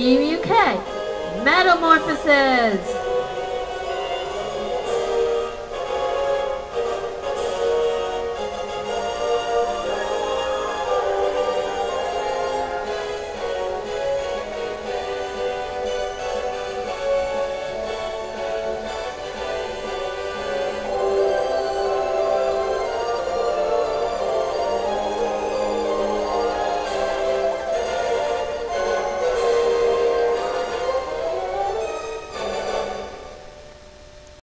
Mew Kay Metamorphosis!